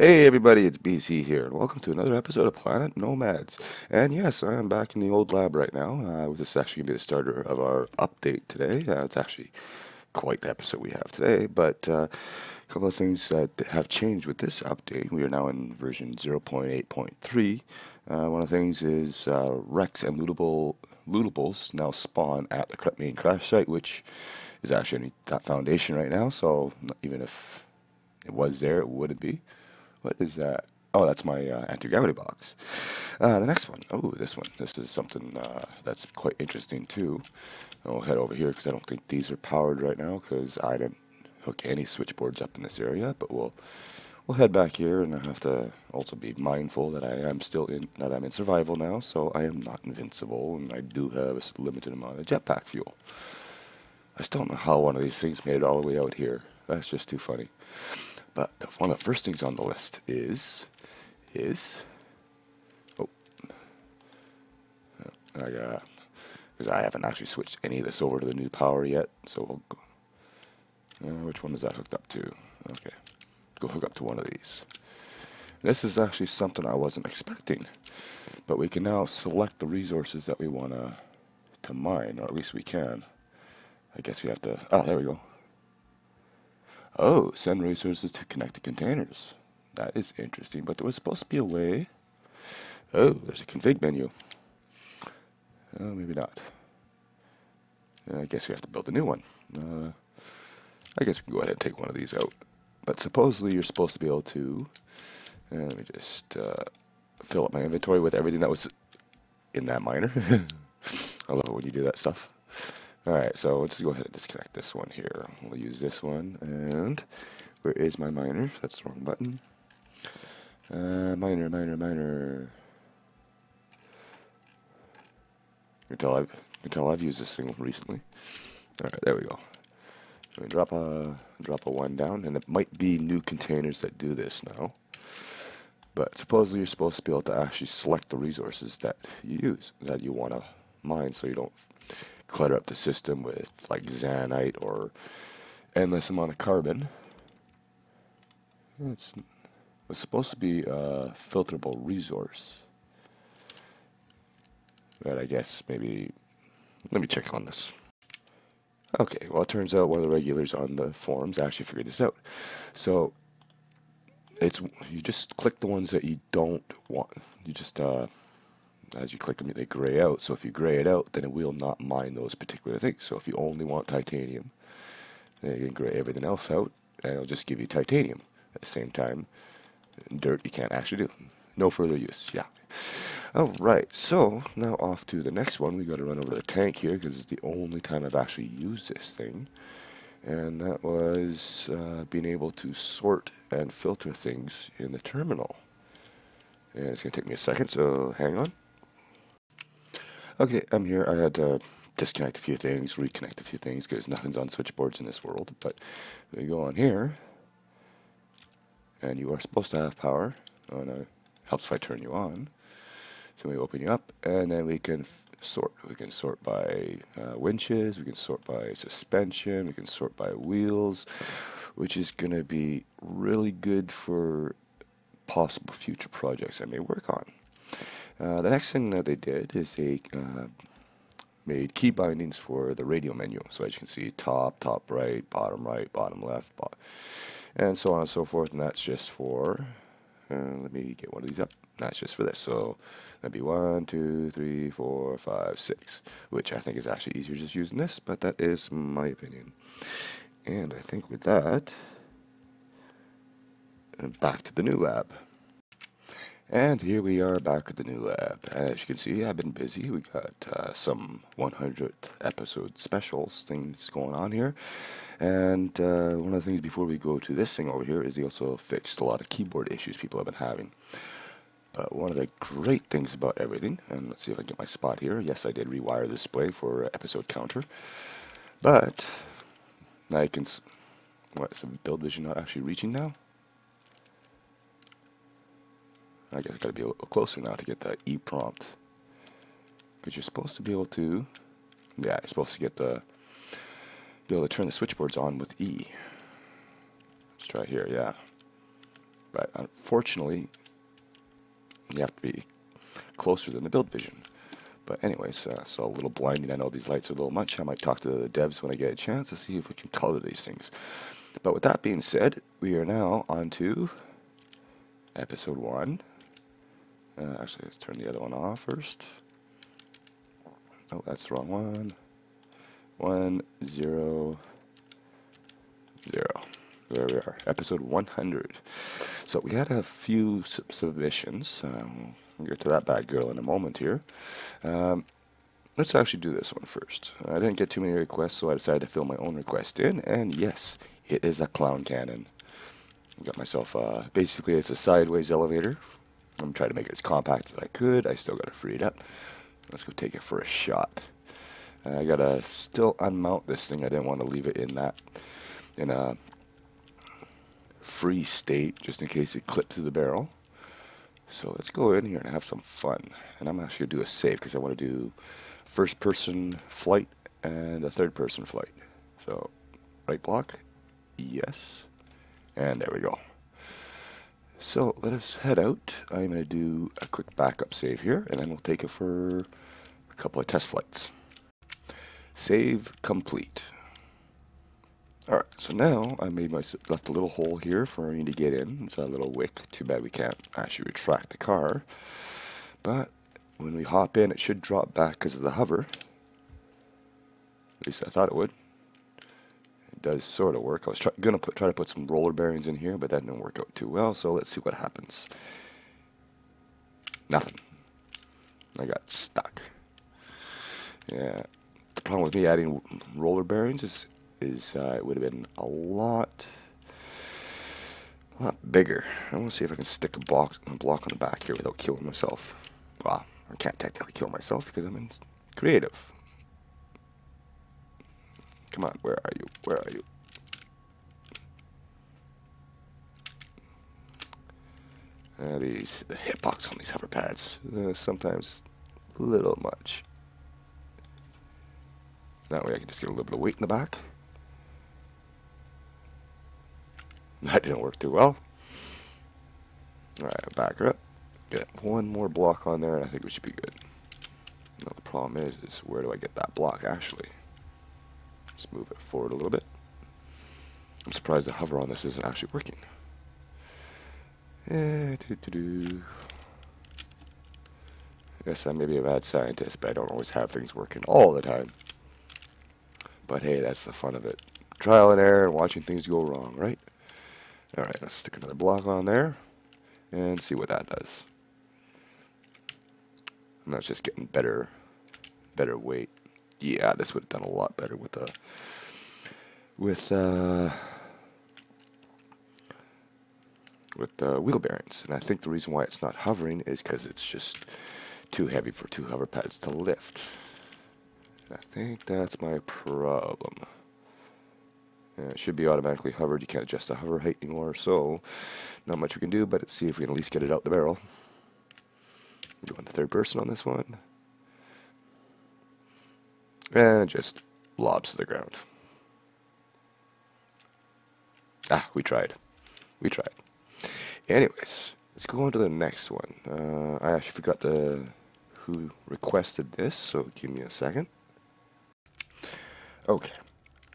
Hey everybody, it's BC here. Welcome to another episode of Planet Nomads. And yes, I am back in the old lab right now. This is actually going to be the starter of our update today. It's actually quite the episode we have today, but a couple of things that have changed with this update. We are now in version 0.8.3. One of the things is wrecks and lootables now spawn at the main crash site, which is actually in that foundation right now, so even if it was there, it wouldn't be. What is that? Oh, that's my anti-gravity box. The next one. Oh, this one. This is something that's quite interesting, too. I'll head over here because I don't think these are powered right now because I didn't hook any switchboards up in this area. But we'll head back here, and I have to also be mindful that I'm in survival now, so I am not invincible, and I do have a limited amount of jetpack fuel. I still don't know how one of these things made it all the way out here. That's just too funny. But one of the first things on the list is because I haven't actually switched any of this over to the new power yet, so we'll go, which one is that hooked up to? Okay, go hook up to one of these. This is actually something I wasn't expecting, but we can now select the resources that we want to mine, or at least we can. I guess we have to, oh, there we go. Oh, send resources to connected containers. That is interesting, but there was supposed to be a way. Oh, there's a config menu. Oh, maybe not. I guess we have to build a new one. I guess we can go ahead and take one of these out. But supposedly you're supposed to be able to... let me just fill up my inventory with everything that was in that miner. I love it when you do that stuff. Alright, so let's go ahead and disconnect this one here. We'll use this one, and where is my miner? That's the wrong button. Miner. You can tell I've used this thing recently. Alright, there we go. So we drop a one down, and it might be new containers that do this now. But supposedly you're supposed to be able to actually select the resources that you use, that you want to mine, so you don't clutter up the system with like xanite or endless amount of carbon. It's supposed to be a filterable resource, but I guess maybe let me check on this. Okay, well it turns out one of the regulars on the forums actually figured this out. So it's you just click the ones that you don't want. You just as you click them, they gray out. So if you gray it out, then it will not mine those particular things. So if you only want titanium, then you can gray everything else out, and it'll just give you titanium. At the same time, dirt you can't actually do. No further use. Yeah. All right. So now off to the next one. We got to run over to the tank here because it's the only time I've actually used this thing, and that was being able to sort and filter things in the terminal. And it's gonna take me a second, so hang on. Okay, I'm here. I had to disconnect a few things, reconnect a few things, because nothing's on switchboards in this world. But we go on here, and you are supposed to have power. Oh no, helps if I turn you on. So we open you up, and then we can sort. We can sort by winches, we can sort by suspension, we can sort by wheels, which is going to be really good for possible future projects I may work on. The next thing that they did is they made key bindings for the radio menu. So as you can see, top right, bottom left, and so on and so forth. And that's just for, let me get one of these up. That's just for this. So that'd be 1, 2, 3, 4, 5, 6, which I think is actually easier just using this, but that is my opinion. And I think with that, back to the new lab. And here we are back at the new lab. As you can see, I've been busy. We got some 100th episode specials things going on here. And one of the things before we go to this thing over here is they also fixed a lot of keyboard issues people have been having. But one of the great things about everything, and let's see if I get my spot here. Yes, I did rewire the display for episode counter. But now you can, what is the build vision not actually reaching now? I guess I gotta be a little closer now to get that E prompt, because you're supposed to be able to, yeah, you're supposed to get the, be able to turn the switchboards on with E. Let's try here, yeah. But unfortunately, you have to be closer than the build vision. But anyways, so a little blinding. I know these lights are a little much. I might talk to the devs when I get a chance to see if we can color these things. But with that being said, we are now on to episode 1. Actually, let's turn the other one off first. Oh, that's the wrong one. 100. There we are, episode 100. So we had a few submissions. We'll get to that bad girl in a moment here. Let's actually do this one first. I didn't get too many requests, so I decided to fill my own request in. And yes, it is a clown cannon. I got myself, basically it's a sideways elevator. I'm trying to make it as compact as I could. I still got to free it up. Let's go take it for a shot. I got to still unmount this thing. I didn't want to leave it in that, in a free state, just in case it clipped through the barrel. So let's go in here and have some fun. And I'm actually going to do a save because I want to do first person flight and a third person flight. So right block, yes. And there we go. So let us head out. I'm going to do a quick backup save here, and then we'll take it for a couple of test flights. Save complete. Alright, so now I made myself, left a little hole here for me to get in. It's a little wick. Too bad we can't actually retract the car. But when we hop in, it should drop back because of the hover. At least I thought it would. It does sort of work. I was try to put some roller bearings in here, but that didn't work out too well. So let's see what happens. Nothing. I got stuck. Yeah. The problem with me adding roller bearings is it would have been a lot bigger. I want to see if I can stick a block on the back here without killing myself. Well, I can't technically kill myself because I'm in creative. Come on, where are you? Where are you? The hitbox on these hover pads, sometimes a little much. That way I can just get a little bit of weight in the back. That didn't work too well. Alright, back her up. Get one more block on there and I think we should be good. Now the problem is where do I get that block actually? Let's move it forward a little bit. I'm surprised the hover on this isn't actually working. Yes, I may be a bad scientist, but I don't always have things working all the time. But hey, that's the fun of it. Trial and error and watching things go wrong, right? Alright, let's stick another block on there and see what that does. And that's just getting better weight. Yeah, this would have done a lot better with wheel bearings. And I think the reason why it's not hovering is because it's just too heavy for two hover pads to lift. I think that's my problem. Yeah, it should be automatically hovered. You can't adjust the hover height anymore, so not much we can do, but let's see if we can at least get it out the barrel. We're doing the third person on this one. And just lobs to the ground. Ah, we tried. We tried. Anyways, let's go on to the next one. I actually forgot who requested this, so give me a second. Okay,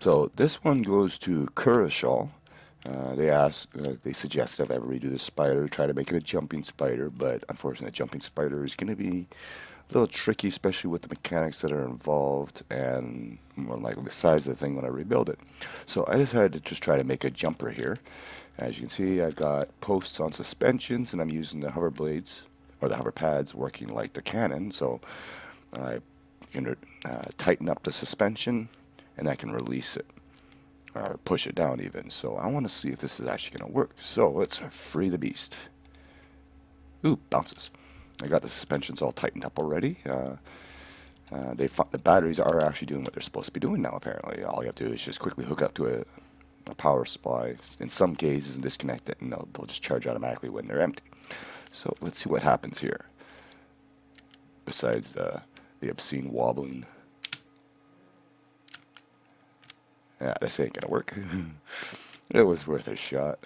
so this one goes to Kurashal. They suggested I redo the spider, try to make it a jumping spider, but unfortunately a jumping spider is going to be a little tricky, especially with the mechanics that are involved and more likely the size of the thing when I rebuild it. So I decided to just try to make a jumper here. As you can see, I've got posts on suspensions and I'm using the hover blades, or the hover pads, working like the cannon. So I can tighten up the suspension and I can release it or push it down even. So I want to see if this is actually going to work. So let's free the beast. Ooh, bounces. I got the suspensions all tightened up already. The batteries are actually doing what they're supposed to be doing now, apparently. All you have to do is just quickly hook up to a power supply, in some cases, and disconnect it, and they'll just charge automatically when they're empty. So let's see what happens here, besides the obscene wobbling. Yeah, this ain't gonna work. It was worth a shot.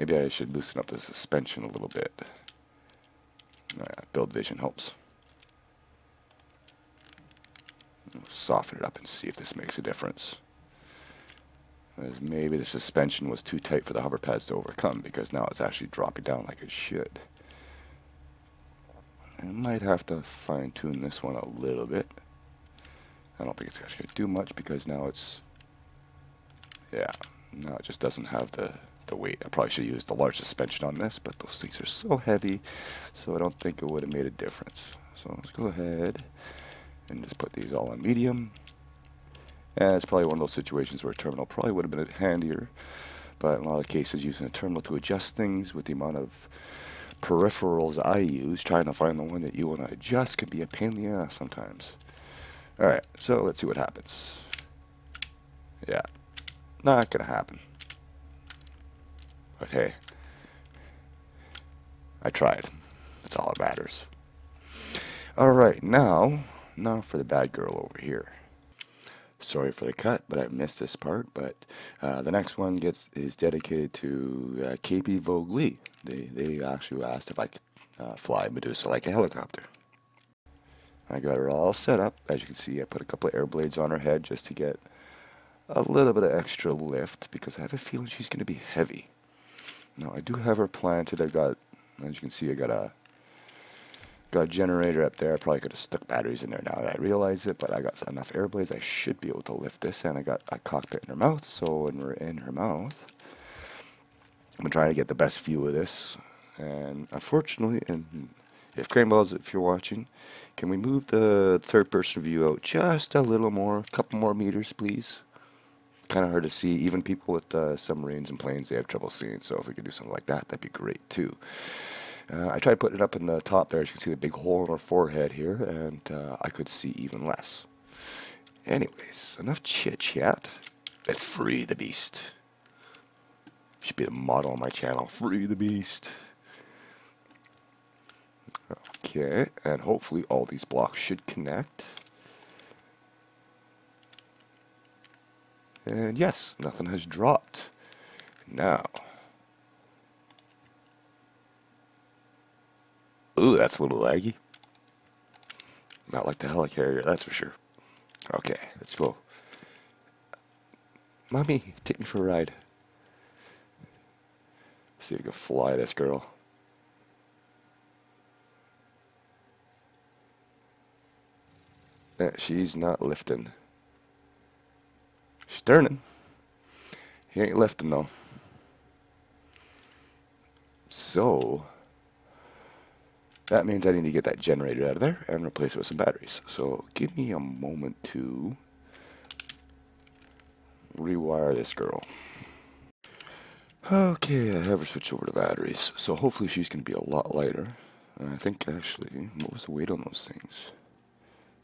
Maybe I should loosen up the suspension a little bit. Build vision helps. We'll soften it up and see if this makes a difference. As maybe the suspension was too tight for the hover pads to overcome, because now it's actually dropping down like it should. I might have to fine-tune this one a little bit. I don't think it's actually going to do much because now it's... yeah, now it just doesn't have the weight. I probably should use the large suspension on this, but those things are so heavy, so I don't think it would have made a difference. So let's go ahead and just put these all on medium. And it's probably one of those situations where a terminal probably would have been handier, but in a lot of cases using a terminal to adjust things with the amount of peripherals I use, trying to find the one that you want to adjust can be a pain in the ass sometimes. Alright, so let's see what happens. Yeah, not gonna happen. But hey, I tried. That's all that matters. Alright, now for the bad girl over here. Sorry for the cut, but I missed this part, but the next one is dedicated to KP Vogue Lee. They actually asked if I could fly Medusa like a helicopter. I got her all set up. As you can see, I put a couple of air blades on her head just to get a little bit of extra lift, because I have a feeling she's going to be heavy. Now, I do have her planted. I've got, as you can see, I got a generator up there. I probably could have stuck batteries in there now that I realize it, but I got enough air blades. I should be able to lift this, and I got a cockpit in her mouth, so when we're in her mouth, I'm trying to get the best view of this. And unfortunately, and if Cranballs, if you're watching, can we move the third-person view out just a little more, a couple more meters, please? Kind of hard to see. Even people with submarines and planes, they have trouble seeing, so if we could do something like that, that'd be great, too. I tried putting it up in the top there. As you can see the big hole in her forehead here, and I could see even less. Anyways, enough chit-chat. Let's free the beast. Should be the model on my channel. Free the beast. Okay, and hopefully all these blocks should connect. And yes, nothing has dropped. Now... ooh, that's a little laggy. Not like the helicarrier, that's for sure. Okay, let's go. Mommy, take me for a ride. Let's see if we can fly this girl. Yeah, she's not lifting. She's turning. She ain't lifting though. So... that means I need to get that generator out of there and replace it with some batteries. So give me a moment to rewire this girl. Okay, I have her switch over to batteries. So hopefully she's going to be a lot lighter. I think actually, what was the weight on those things?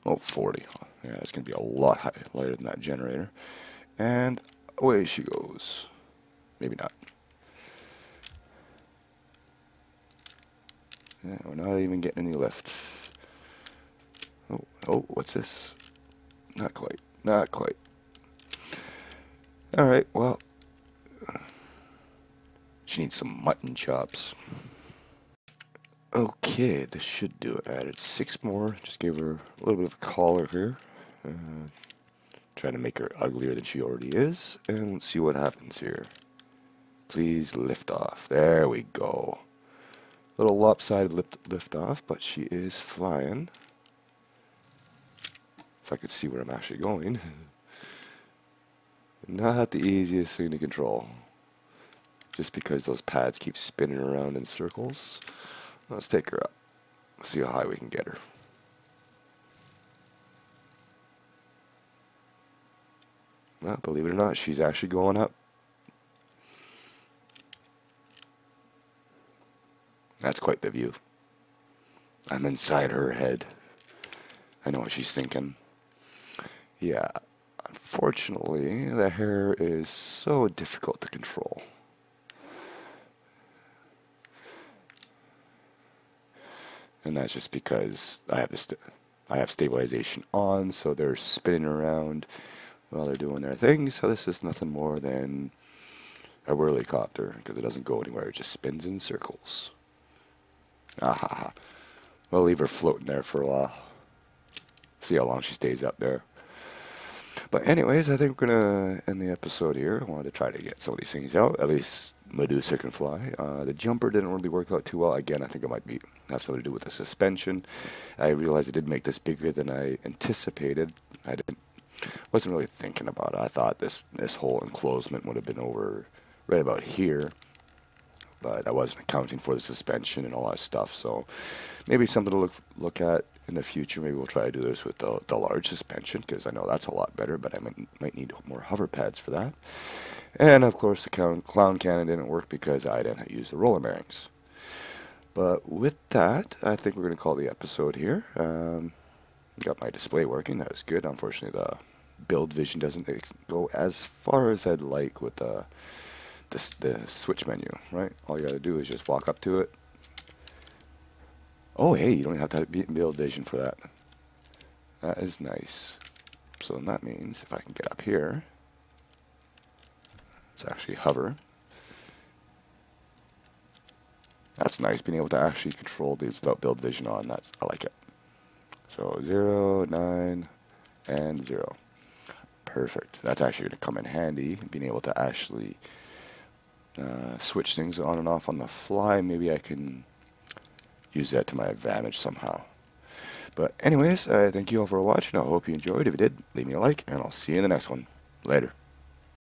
Oh, 40. Yeah, it's going to be a lot lighter than that generator. And away she goes. Maybe not. Yeah, we're not even getting any lift. Oh, what's this? Not quite. Alright, well, she needs some mutton chops. Okay, this should do it. I added 6 more. Just gave her a little bit of a collar here. Trying to make her uglier than she already is. And let's see what happens here. Please lift off. There we go. Little lopsided lift off, but she is flying. If I could see where I'm actually going. Not the easiest thing to control. Just because those pads keep spinning around in circles. Let's take her up. See how high we can get her. Well, believe it or not, she's actually going up. That's quite the view. I'm inside her head. I know what she's thinking. Yeah, unfortunately, the hair is so difficult to control. And that's just because I have stabilization on, so they're spinning around while they're doing their thing, so this is nothing more than a whirlycopter, because it doesn't go anywhere. It just spins in circles. Aha. We'll leave her floating there for a while. See how long she stays up there. But anyways, I think we're going to end the episode here. I wanted to try to get some of these things out. At least Medusa can fly. The jumper didn't really work out too well. Again, I think it might have something to do with the suspension. I realized I did make this bigger than I anticipated. I wasn't really thinking about it. I thought this whole enclosement would have been over right about here. But I wasn't accounting for the suspension and all that stuff. So maybe something to look at in the future. Maybe we'll try to do this with the large suspension, because I know that's a lot better, but I might need more hover pads for that. And, of course, the clown cannon didn't work because I didn't use the roller bearings. But with that, I think we're going to call the episode here. Got my display working. That was good. Unfortunately, the build vision doesn't go as far as I'd like with the switch menu, right? All you gotta do is just walk up to it. Oh, hey, you don't have to build vision for that. That is nice. So then that means if I can get up here, let's actually hover. That's nice, being able to actually control these without build vision on. I like it. So 0, 9, and 0. Perfect. That's actually gonna come in handy, being able to actually switch things on and off on the fly. Maybe I can use that to my advantage somehow. But anyways, thank you all for watching. I hope you enjoyed. If you did, leave me a like, and I'll see you in the next one. Later.